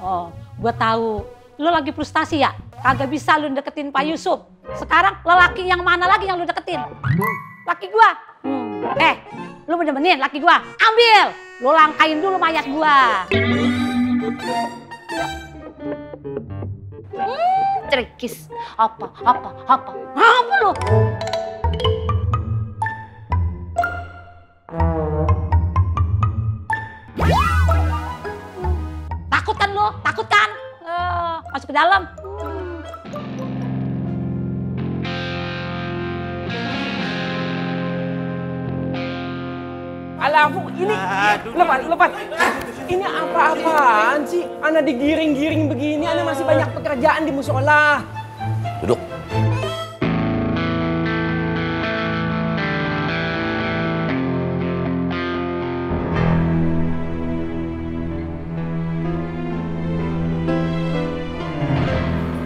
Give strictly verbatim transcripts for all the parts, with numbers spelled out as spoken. Oh, gue tahu. Lu lagi frustasi ya? Kagak bisa lu deketin Pak Yusuf. Sekarang lelaki yang mana lagi yang lu deketin? Laki gua. Hmm. Eh, lu bener-benerin laki gua. Ambil. Lu langkain dulu mayat gua. Hmm, cerikis. Apa, apa, apa. Apa lu? Takutan lu, takutan. Uh, masuk ke dalam. Alah, ini lepas, lepas. Ini apa-apaan sih? Ana digiring-giring begini, ana masih banyak pekerjaan di mushola. Duduk.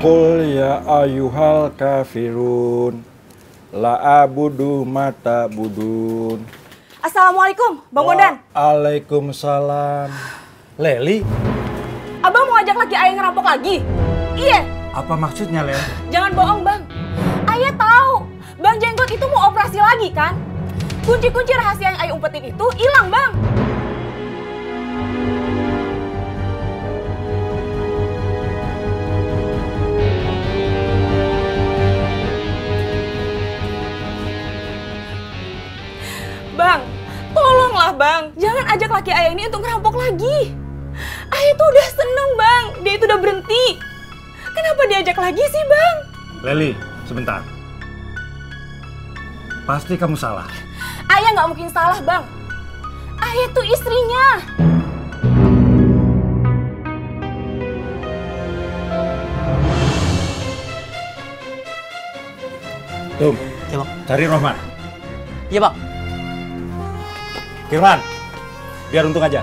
Qul ya ayyuhal kafirun, la abudu mata budun. Assalamualaikum, Bang Bondan. Waalaikumsalam. Leli? Abang mau ajak lagi ayah ngerampok lagi? Iya. Apa maksudnya, Lel? Jangan bohong, Bang. Ayah tahu, Bang Jenggot itu mau operasi lagi, kan? Kunci-kunci rahasia yang ayah umpetin itu hilang, Bang. Bang, tolonglah Bang, jangan ajak laki ayah ini untuk ngerampok lagi. Ayah tuh udah seneng Bang, dia itu udah berhenti. Kenapa diajak lagi sih Bang? Leli, sebentar. Pasti kamu salah. Ayah nggak mungkin salah Bang. Ayah tuh istrinya. Tum, ya, Bang. Cari Rahmat. Iya Bang. Kirman, biar untung aja.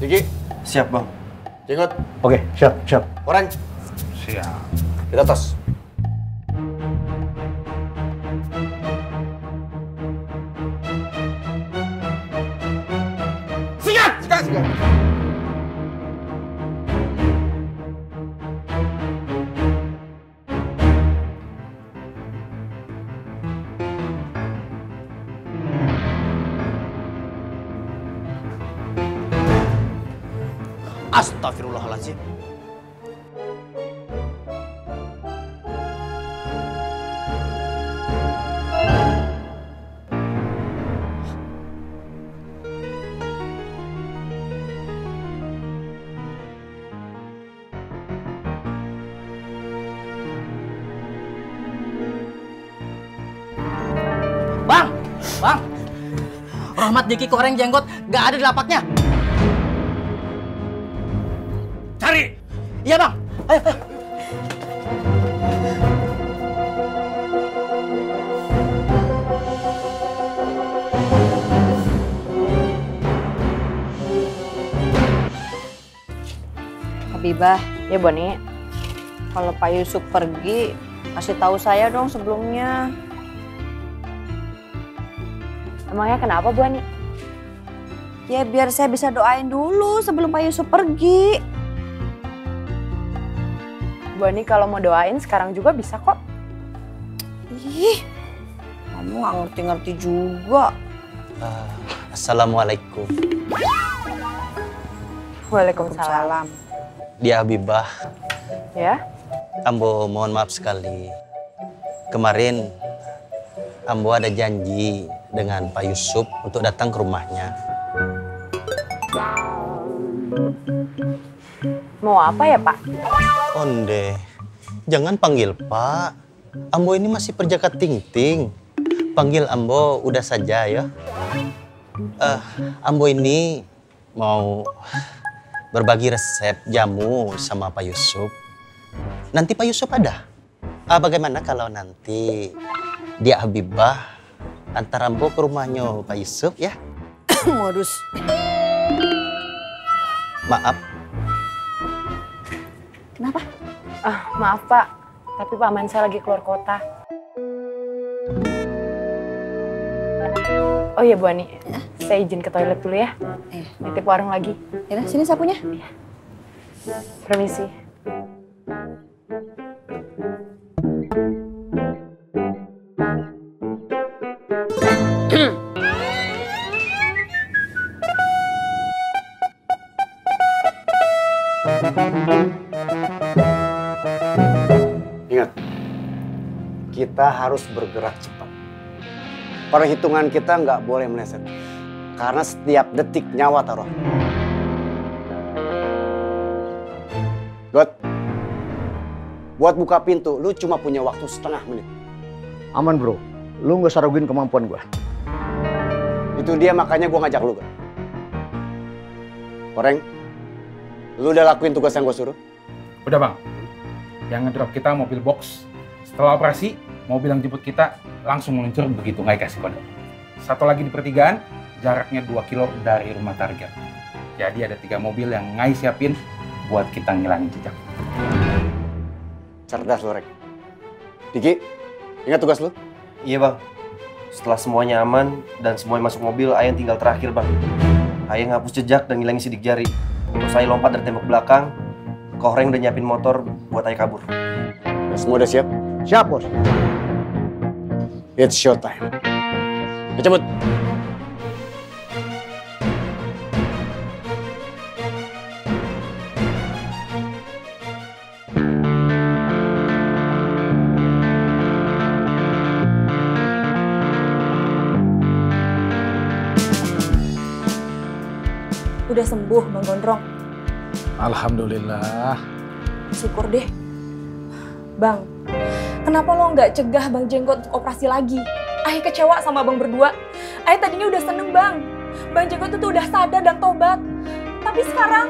Diki, siap Bang. Jenggot. Oke, siap, siap. Kohreng. Siap. Kita tos. Astagfirullahaladzim. Bang, Bang, Rahmat, Diki, Kohreng, Jenggot gak ada di lapaknya. Iya Bang, ayo, ayo. Habibah, ya Boni. Kalau Pak Yusuf pergi, kasih tahu saya dong sebelumnya. Emangnya kenapa Bu Anik? Ya biar saya bisa doain dulu sebelum Pak Yusuf pergi. Bu Anik kalau mau doain sekarang juga bisa kok. Ih, kamu nggak ngerti-ngerti juga. Uh, Assalamualaikum. Waalaikumsalam. Dia Habibah. Ya? Ambo mohon maaf sekali. Kemarin Ambo ada janji dengan Pak Yusuf untuk datang ke rumahnya. Mau apa ya Pak? Onde, jangan panggil Pak. Ambo ini masih perjaka ting-ting. Panggil Ambo udah saja ya. Uh, Ambo ini mau berbagi resep jamu sama Pak Yusuf. Nanti Pak Yusuf ada. Uh, bagaimana kalau nanti dia Habibah antar Ambo ke rumahnya Pak Yusuf ya? Modus. Maaf. Kenapa? Ah, maaf Pak, tapi Pak Man saya lagi keluar kota. Oh iya Bu Ani, ya? Saya izin ke toilet dulu ya. Eh. Nitip warung lagi. Ya, sini sapunya. Ya. Permisi. Ingat, kita harus bergerak cepat. Perhitungan kita nggak boleh meleset, karena setiap detik nyawa taruh. God, buat buka pintu, lu cuma punya waktu setengah menit. Aman bro, lu nggak usah rugiin kemampuan gua. Itu dia makanya gua ngajak lu, God. Kohreng, lu udah lakuin tugas yang gua suruh? Udah bang, yang ngedrop kita mobil box. Setelah operasi, mobil yang jemput kita langsung meluncur begitu, nggak kasih kode. Satu lagi di pertigaan, jaraknya dua kilo dari rumah target. Jadi ada tiga mobil yang ngai siapin buat kita ngilangin jejak. Cerdas lu, Rek. Diki, ingat tugas lu? Iya bang, setelah semuanya aman dan semuanya masuk mobil, ayah tinggal terakhir bang. Ayah ngapus jejak dan ngilangin sidik jari. Terus saya lompat dari tembok belakang. Kohreng udah nyiapin motor buat ayah kabur. Ya, semua udah siap? Siap, bos. It's show time. Kecebut. Udah sembuh, Bang Gondrong. Alhamdulillah. Syukur deh. Bang, kenapa lo nggak cegah Bang Jenggot untuk operasi lagi? Ayah kecewa sama Bang berdua. Ayah tadinya udah seneng Bang. Bang Jenggot itu udah sadar dan tobat. Tapi sekarang...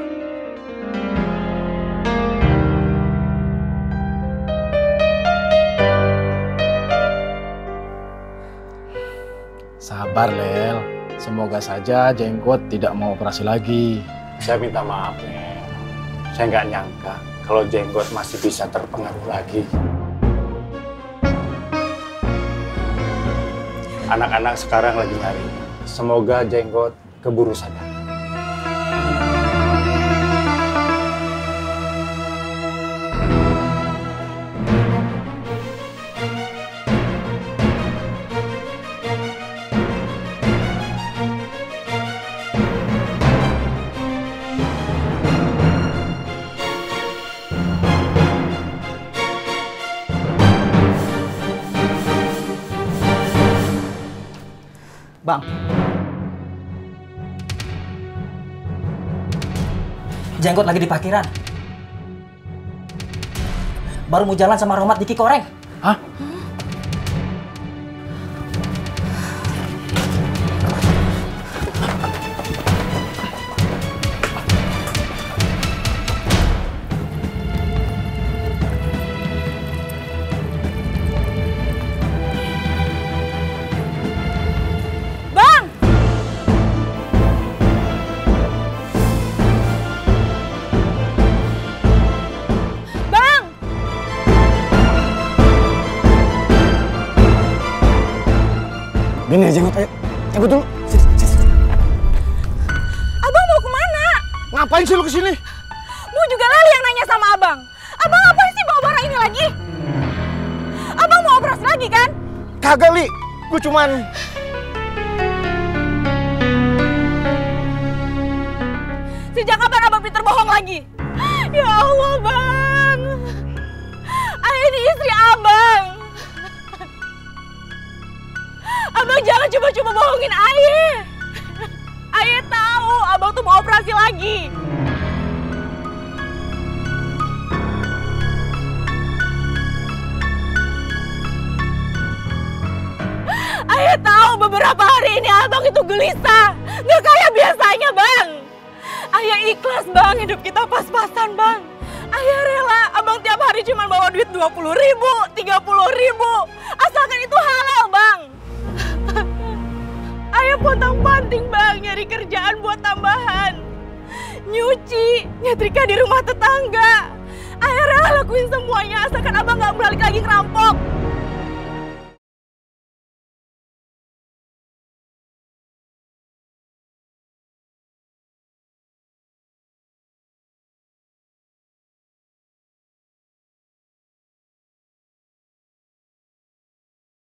Sabar, Lel. Semoga saja Jenggot tidak mau operasi lagi. Saya minta maaf, Lel. Saya nggak nyangka kalau Jenggot masih bisa terpengaruh lagi. Anak-anak sekarang lagi nyari. Semoga Jenggot keburu sadar. Bang, Jenggot lagi di parkiran. Baru mau jalan sama Rahmat Diki Kohreng. Hah? Ini Jenggot, ayo. Jenggot dulu. Sini, sini, sini. Abang mau kemana? Ngapain sih lu kesini? Mau juga lali yang nanya sama abang. Abang ngapain sih bawa barang ini lagi? Abang mau operasi lagi kan? Kagak, Li. Gue cuman... Sejak kapan abang Peter bohong lagi? Ya Allah, Bang. Ayah ini istri abang. Abang jangan coba-coba bohongin ayah. Ayah tahu abang tuh mau operasi lagi. Ayah tahu beberapa hari ini abang itu gelisah. Nggak kayak biasanya, Bang. Ayah ikhlas, Bang. Hidup kita pas-pasan, Bang. Ayah rela abang tiap hari cuma bawa duit dua puluh ribu, tiga puluh ribu. Asalkan itu halal, Bang. Ayah pontang-panting, Bang, nyari kerjaan buat tambahan. Nyuci, nyetrika di rumah tetangga. Ayah rela lakuin semuanya asalkan abang nggak balik lagi ngerampok.